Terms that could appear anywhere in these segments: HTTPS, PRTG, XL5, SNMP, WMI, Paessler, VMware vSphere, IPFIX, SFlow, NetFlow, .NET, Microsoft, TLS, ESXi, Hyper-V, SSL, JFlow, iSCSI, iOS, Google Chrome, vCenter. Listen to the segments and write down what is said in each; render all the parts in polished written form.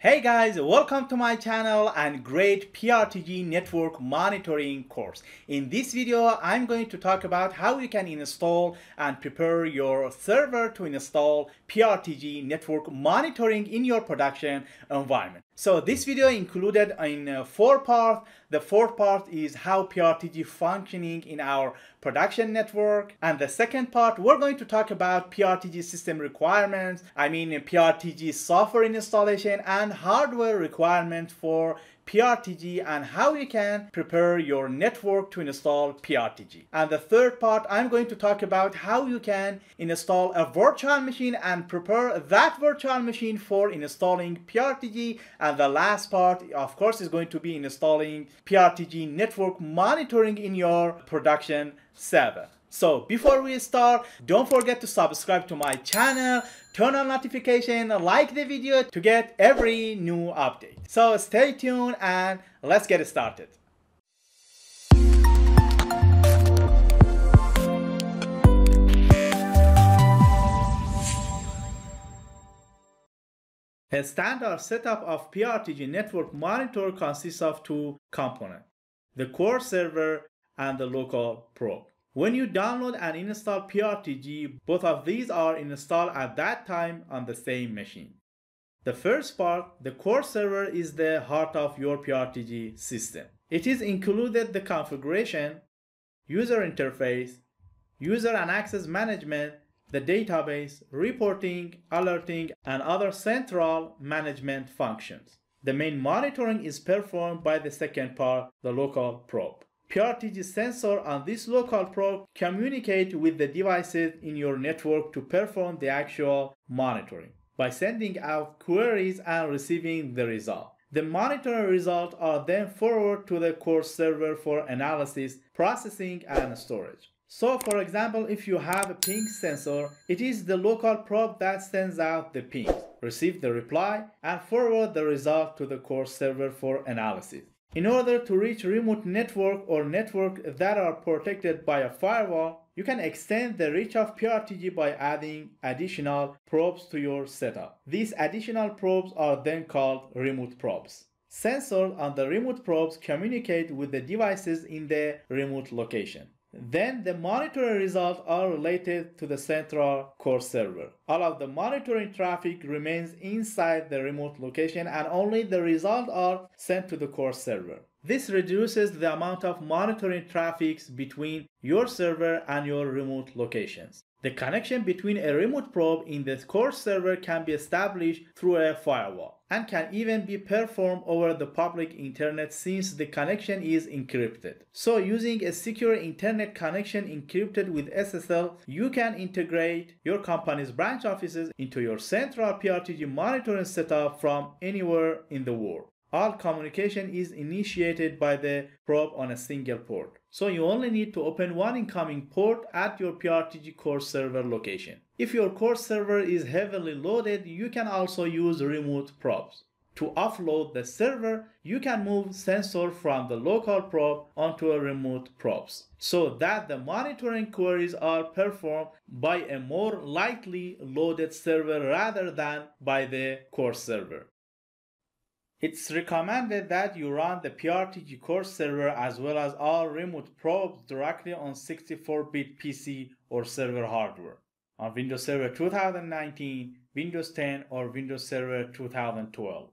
Hey guys, welcome to my channel and great PRTG network monitoring course. In this video, I'm going to talk about how you can install and prepare your server to install PRTG network monitoring in your production environment. So this video included in four parts. The fourth part is how PRTG functioning in our production network. And the second part, we're going to talk about PRTG system requirements. I mean PRTG software installation and hardware requirements for PRTG and how you can prepare your network to install PRTG. And the third part, I'm going to talk about how you can install a virtual machine and prepare that virtual machine for installing PRTG. And the last part, of course, is going to be installing PRTG network monitoring in your production server. So before we start, don't forget to subscribe to my channel, turn on notification, like the video to get every new update. So stay tuned and let's get started. A standard setup of PRTG network monitor consists of two components, the core server and the local probe. When you download and install PRTG, both of these are installed at that time on the same machine. The first part, the core server, is the heart of your PRTG system. It is included the configuration, user interface, user and access management, the database, reporting, alerting, and other central management functions. The main monitoring is performed by the second part, the local probe. PRTG sensor and this local probe communicate with the devices in your network to perform the actual monitoring by sending out queries and receiving the result. The monitoring results are then forwarded to the core server for analysis, processing, and storage. So for example, if you have a ping sensor, it is the local probe that sends out the pings, receive the reply, and forward the result to the core server for analysis. In order to reach remote network or network that are protected by a firewall, you can extend the reach of PRTG by adding additional probes to your setup. These additional probes are then called remote probes. Sensors on the remote probes communicate with the devices in the remote location. Then the monitoring results are related to the central core server. All of the monitoring traffic remains inside the remote location and only the results are sent to the core server. This reduces the amount of monitoring traffic between your server and your remote locations. The connection between a remote probe in the core server can be established through a firewall and can even be performed over the public internet since the connection is encrypted. So using a secure internet connection encrypted with SSL, you can integrate your company's branch offices into your central PRTG monitoring setup from anywhere in the world. All communication is initiated by the probe on a single port. So you only need to open one incoming port at your PRTG core server location. If your core server is heavily loaded, you can also use remote probes. To offload the server, you can move sensor from the local probe onto a remote probes so that the monitoring queries are performed by a more lightly loaded server rather than by the core server. It's recommended that you run the PRTG core server as well as all remote probes directly on 64-bit PC or server hardware, on Windows Server 2019, Windows 10, or Windows Server 2012.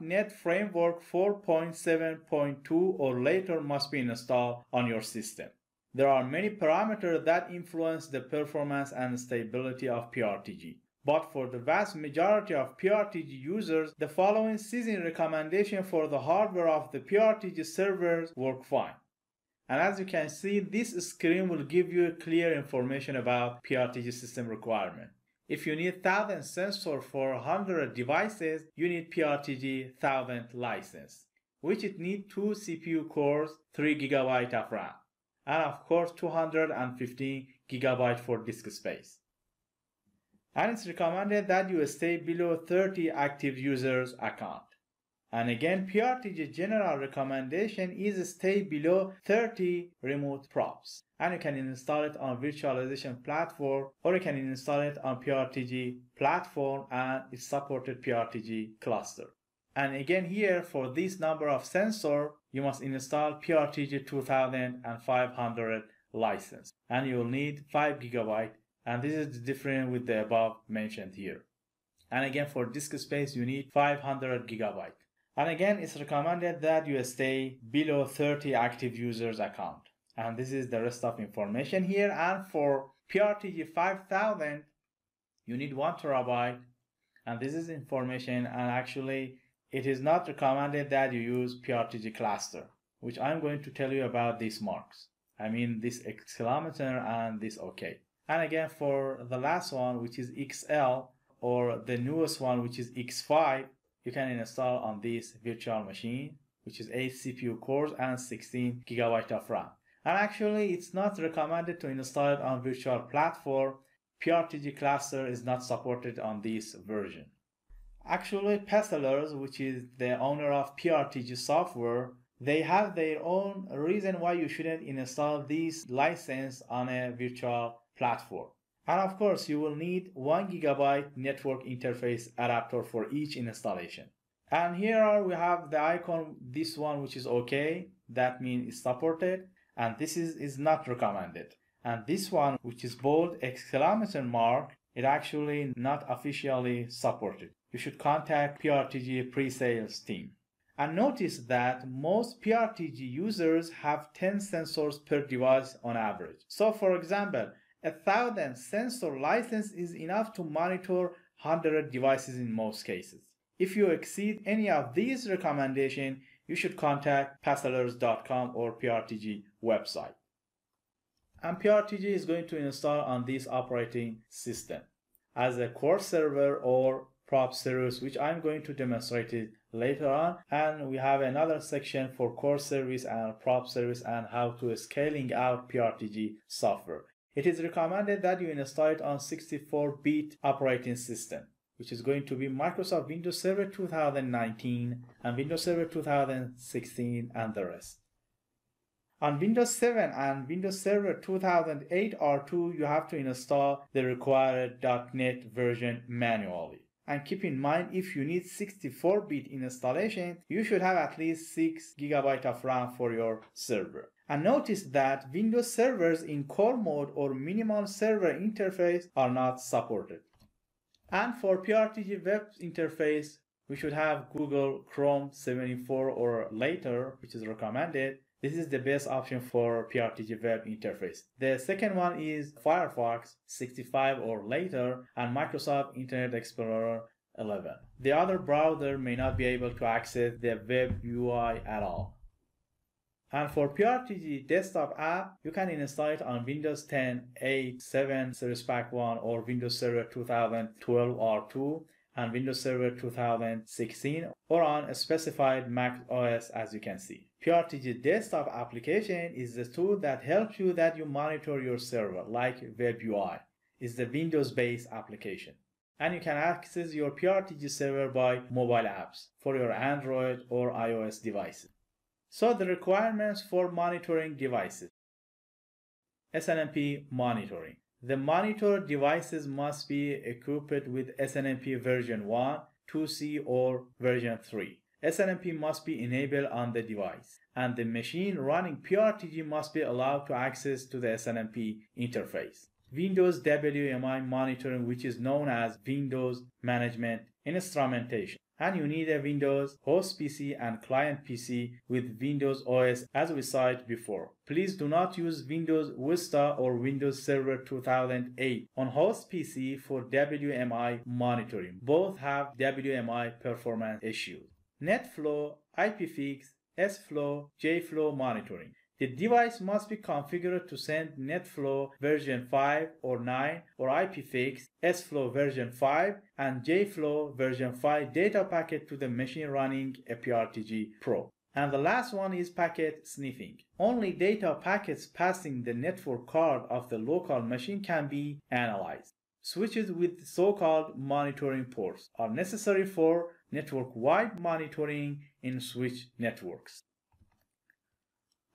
.NET Framework 4.7.2 or later must be installed on your system. There are many parameters that influence the performance and stability of PRTG. But for the vast majority of PRTG users, the following season recommendation for the hardware of the PRTG servers work fine. And as you can see, this screen will give you clear information about PRTG system requirement. If you need 1000 sensors for 100 devices, you need PRTG 1000 license, which it needs 2 CPU cores, 3 GB of RAM, and of course 215 GB for disk space. And it's recommended that you stay below 30 active users account. And again, PRTG general recommendation is stay below 30 remote probes. And you can install it on virtualization platform or you can install it on PRTG platform and it's supported PRTG cluster. And again here, for this number of sensor, you must install PRTG 2500 license, and you'll need 5 GB, and this is different with the above mentioned here. And again, for disk space, you need 500 GB. And again, it's recommended that you stay below 30 active users account. And this is the rest of information here. And for PRTG 5000, you need 1 TB. And this is information, and actually it is not recommended that you use PRTG cluster, which I'm going to tell you about these marks. I mean this exclamation and this OK. And again, for the last one, which is XL, or the newest one, which is X5, you can install on this virtual machine, which is 8 CPU cores and 16 GB of RAM. And actually, it's not recommended to install it on virtual platform. PRTG cluster is not supported on this version. Actually, Paessler, which is the owner of PRTG software, they have their own reason why you shouldn't install this license on a virtual platform. And of course, you will need 1 GB network interface adapter for each installation. And here we have the icon, this one, which is OK, that means it's supported, and this is not recommended. And this one, which is bold exclamation mark, it actually not officially supported. You should contact PRTG pre-sales team. And notice that most PRTG users have 10 sensors per device on average. So for example, 1,000 sensor license is enough to monitor 100 devices in most cases. If you exceed any of these recommendations, you should contact paesslers.com or PRTG website. And PRTG is going to install on this operating system as a core server or prop service, which I'm going to demonstrate it later on. And we have another section for core service and prop service and how to scaling out PRTG software. It is recommended that you install it on 64-bit operating system, which is going to be Microsoft Windows Server 2019 and Windows Server 2016 and the rest. On Windows 7 and Windows Server 2008 R2, you have to install the required .NET version manually. And keep in mind, if you need 64-bit installation, you should have at least 6 GB of RAM for your server. And notice that Windows servers in core mode or minimal server interface are not supported. And for PRTG web interface, we should have Google Chrome 74 or later, which is recommended. This is the best option for PRTG web interface. The second one is Firefox 65 or later and Microsoft Internet Explorer 11. The other browser may not be able to access the web UI at all. And for PRTG desktop app, you can install it on Windows 10, 8, 7, Series Pack 1 or Windows Server 2012 R2 and Windows Server 2016 or on a specified Mac OS, as you can see. PRTG desktop application is the tool that helps you monitor your server, like WebUI. It's the Windows-based application. And you can access your PRTG server by mobile apps for your Android or iOS devices. So the requirements for monitoring devices. SNMP monitoring. The monitored devices must be equipped with SNMP version 1, 2C or version 3. SNMP must be enabled on the device, and the machine running PRTG must be allowed to access to the SNMP interface. Windows WMI monitoring, which is known as Windows Management Instrumentation, and you need a Windows host PC and client PC with Windows OS, as we saw it before. Please do not use Windows Vista or Windows Server 2008 on host PC for WMI monitoring. Both have WMI performance issues. NetFlow, IPFIX, SFlow, JFlow monitoring. The device must be configured to send NetFlow version 5 or 9 or IPFIX, SFlow version 5 and JFlow version 5 data packet to the machine running a PRTG probe. And the last one is packet sniffing. Only data packets passing the network card of the local machine can be analyzed. Switches with so-called monitoring ports are necessary for network-wide monitoring in switch networks.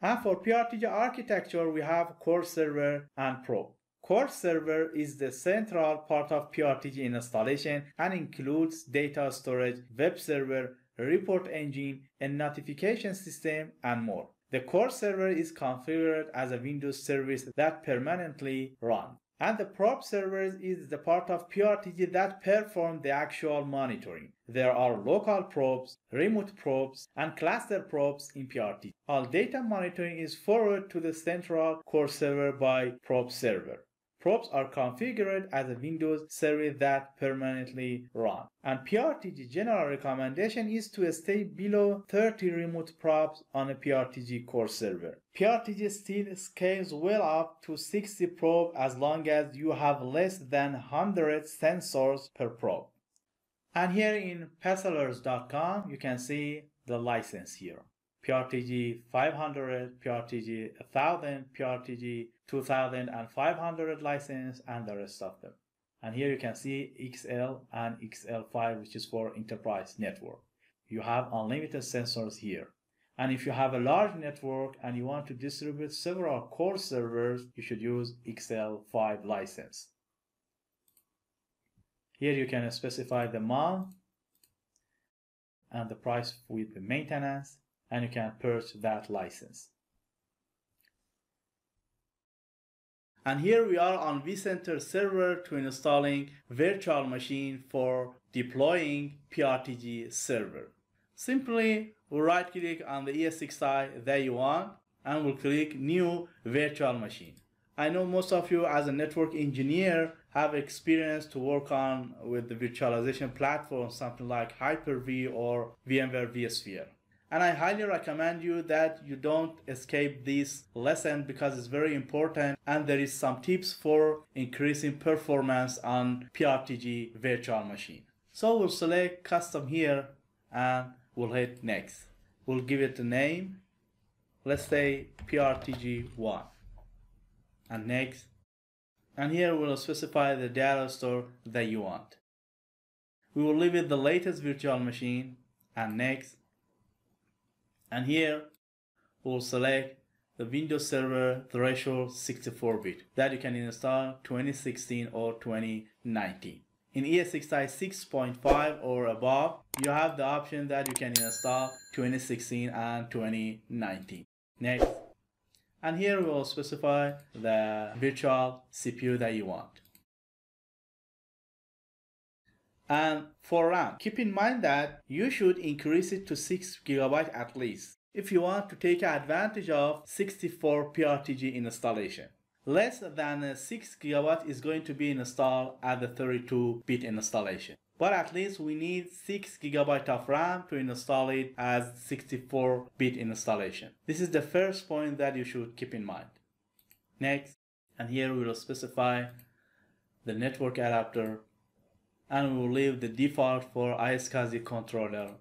And for PRTG architecture, we have core server and probe. Core server is the central part of PRTG installation and includes data storage, web server, report engine, a notification system, and more. The core server is configured as a Windows service that permanently runs. And the probe server is the part of PRTG that performs the actual monitoring. There are local probes, remote probes, and cluster probes in PRTG. All data monitoring is forwarded to the central core server by probe server. Probes are configured as a Windows service that permanently runs. And PRTG general recommendation is to stay below 30 remote probes on a PRTG core server. PRTG still scales well up to 60 probes as long as you have less than 100 sensors per probe. And here in Paessler.com you can see the license here. PRTG 500, PRTG 1000, PRTG 2500 license, and the rest of them. And here you can see XL and XL5, which is for enterprise network. You have unlimited sensors here. And if you have a large network and you want to distribute several core servers, you should use XL5 license. Here you can specify the month and the price with the maintenance, and you can purchase that license. And here we are on vCenter server to installing virtual machine for deploying PRTG server. Simply we'll right click on the ESXi that you want and we'll click new virtual machine. I know most of you as a network engineer have experience to work on with the virtualization platform, something like Hyper-V or VMware vSphere. And I highly recommend you that you don't escape this lesson because it's very important, and there is some tips for increasing performance on PRTG virtual machine. So we'll select custom here and we'll hit next. We'll give it a name. Let's say PRTG1 and next. And here we'll specify the data store that you want. We will leave it the latest virtual machine and next. And here we'll select the Windows Server Threshold 64-bit that you can install 2016 or 2019. In ESXi 6.5 or above, you have the option that you can install 2016 and 2019. Next. And here we'll specify the virtual CPU that you want. And for RAM, keep in mind that you should increase it to 6 GB at least if you want to take advantage of 64 PRTG installation. Less than 6 GB is going to be installed at the 32-bit installation. But at least we need 6 GB of RAM to install it as 64-bit installation. This is the first point that you should keep in mind. Next, and here we will specify the network adapter. And we will leave the default for iSCSI controller.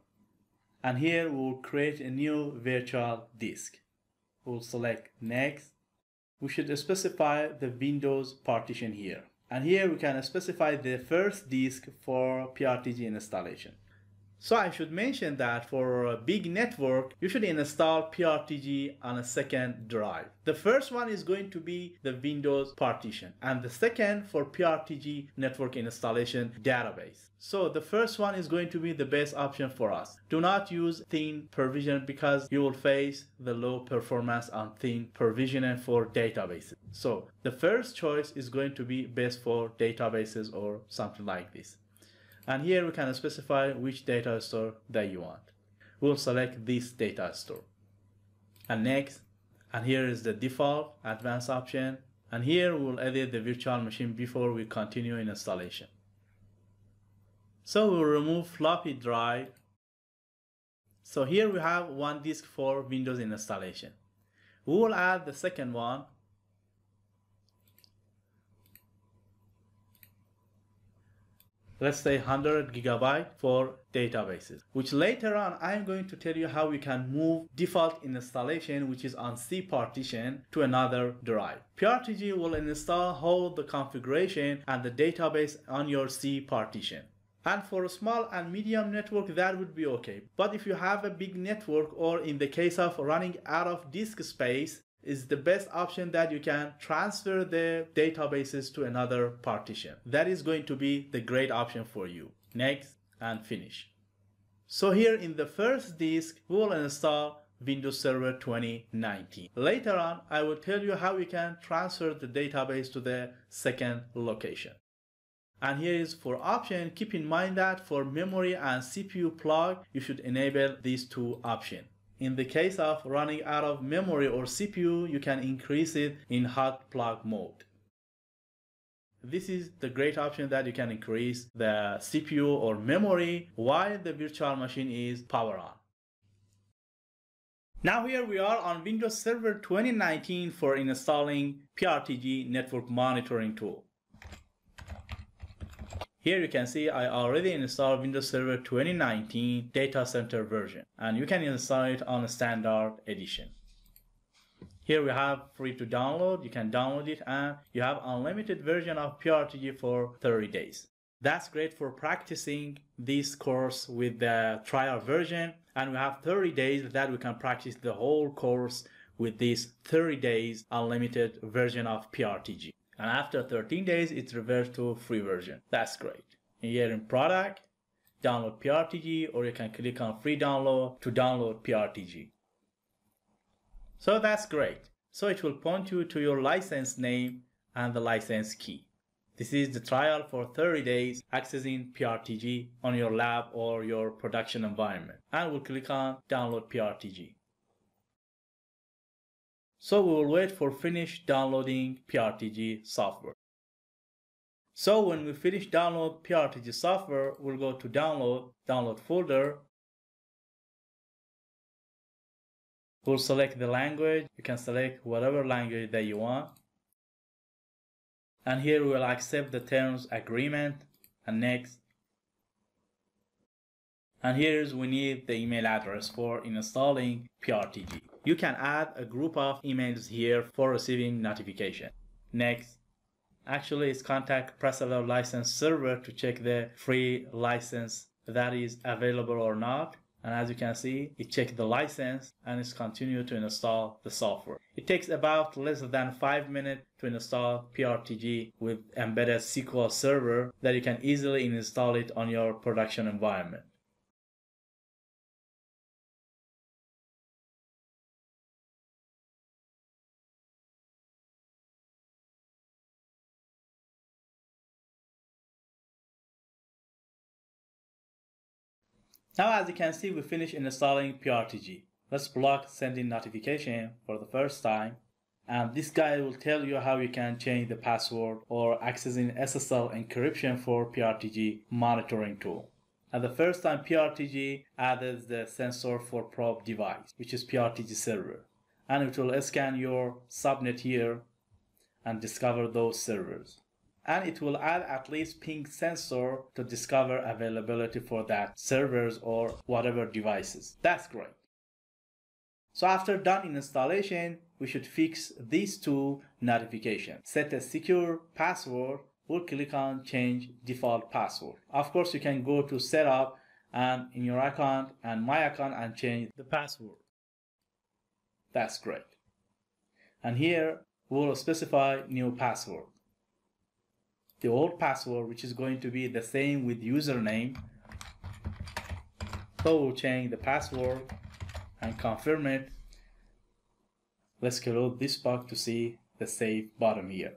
And here we will create a new virtual disk. We'll select next. We should specify the Windows partition here. And here we can specify the first disk for PRTG installation. So I should mention that for a big network, you should install PRTG on a second drive. The first one is going to be the Windows partition, and the second for PRTG network installation database. So the first one is going to be the best option for us. Do not use thin provision because you will face the low performance on thin provisioning for databases. So the first choice is going to be best for databases or something like this. And here we can specify which data store that you want. We'll select this data store. And next, and here is the default advanced option. And here we'll edit the virtual machine before we continue in installation. So we'll remove floppy drive. So here we have one disk for Windows installation. We will add the second one. Let's say 100 GB for databases, which later on I'm going to tell you how we can move default installation, which is on C partition, to another drive. PRTG will install all the configuration and the database on your C partition. And for a small and medium network, that would be okay. But if you have a big network, or in the case of running out of disk space, is the best option that you can transfer the databases to another partition. That is going to be the great option for you. Next and finish. So here in the first disk, we will install Windows Server 2019. Later on, I will tell you how we can transfer the database to the second location. And here is for option. Keep in mind that for memory and CPU plug, you should enable these two options. In the case of running out of memory or CPU, you can increase it in hot plug mode. This is the great option that you can increase the CPU or memory while the virtual machine is power on. Now here we are on Windows Server 2019 for installing PRTG network monitoring tool. Here you can see I already installed Windows Server 2019 Data Center version, and you can install it on a standard edition. Here we have free to download, you can download it, and you have unlimited version of PRTG for 30 days. That's great for practicing this course with the trial version, and we have 30 days that we can practice the whole course with this 30 days unlimited version of PRTG. And after 13 days, it's reversed to free version. That's great. Here in product, download PRTG, or you can click on free download to download PRTG. So that's great. So it will point you to your license name and the license key. This is the trial for 30 days accessing PRTG on your lab or your production environment. And we'll click on download PRTG. So we will wait for finish downloading PRTG software. So when we finish download PRTG software, we'll go to download folder. We'll select the language. You can select whatever language that you want. And here we'll accept the terms agreement and next. And here's we need the email address for installing PRTG. You can add a group of emails here for receiving notification. Next. Actually, it's contact Paessler license server to check the free license that is available or not. And as you can see, it checked the license and it's continued to install the software. It takes about less than 5 minutes to install PRTG with embedded SQL server that you can easily install it on your production environment. Now as you can see, we finished installing PRTG. Let's block sending notification for the first time. And this guide will tell you how you can change the password or accessing SSL encryption for PRTG monitoring tool. At the first time, PRTG added the sensor for probe device, which is PRTG server. And it will scan your subnet here and discover those servers. And it will add at least ping sensor to discover availability for that servers or whatever devices. That's great. So after done installation, we should fix these two notifications. Set a secure password, or click on change default password. Of course, you can go to setup and in your account and my account and change the password. That's great. And here we'll specify new password. The old password, which is going to be the same with username. So we'll change the password and confirm it. Let's close this box to see the save bottom here.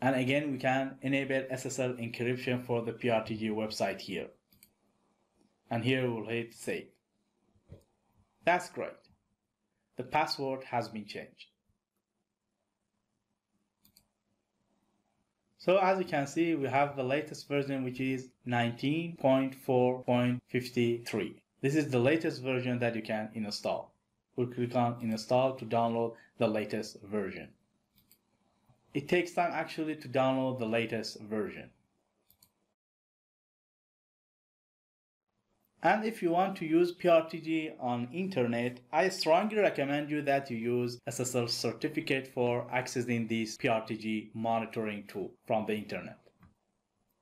And again, we can enable SSL encryption for the PRTG website here. And here we'll hit save. That's great. The password has been changed. So as you can see, we have the latest version, which is 19.4.53. This is the latest version that you can install. We'll click on install to download the latest version. It takes time actually to download the latest version. And if you want to use PRTG on internet, I strongly recommend you that you use SSL certificate for accessing this PRTG monitoring tool from the internet.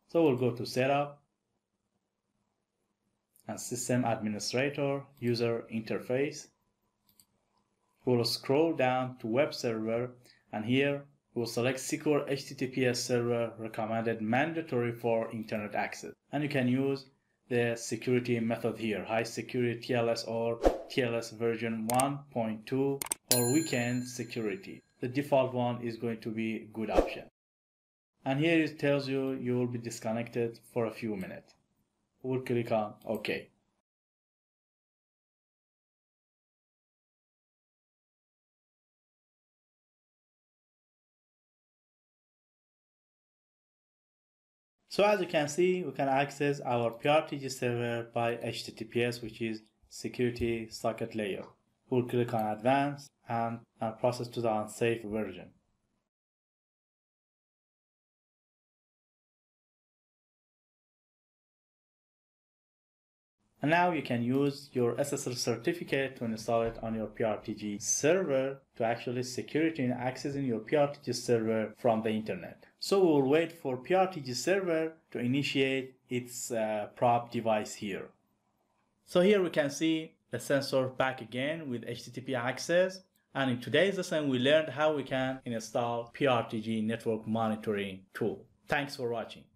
So we'll go to setup and system administrator, user interface. We'll scroll down to web server, and here We'll select Secure HTTPS Server, recommended mandatory for internet access. And you can use the security method here, high security TLS or TLS version 1.2 or weekend security. The default one is going to be a good option. And here it tells you you will be disconnected for a few minutes. We'll click on OK. So as you can see, we can access our PRTG server by HTTPS, which is security socket layer. We'll click on advanced and process to the unsafe version. And now you can use your SSL certificate to install it on your PRTG server to actually security and accessing your PRTG server from the internet. So we'll wait for PRTG server to initiate its prop device here. So here we can see the sensor back again with HTTP access. And in today's lesson, we learned how we can install PRTG network monitoring tool. Thanks for watching.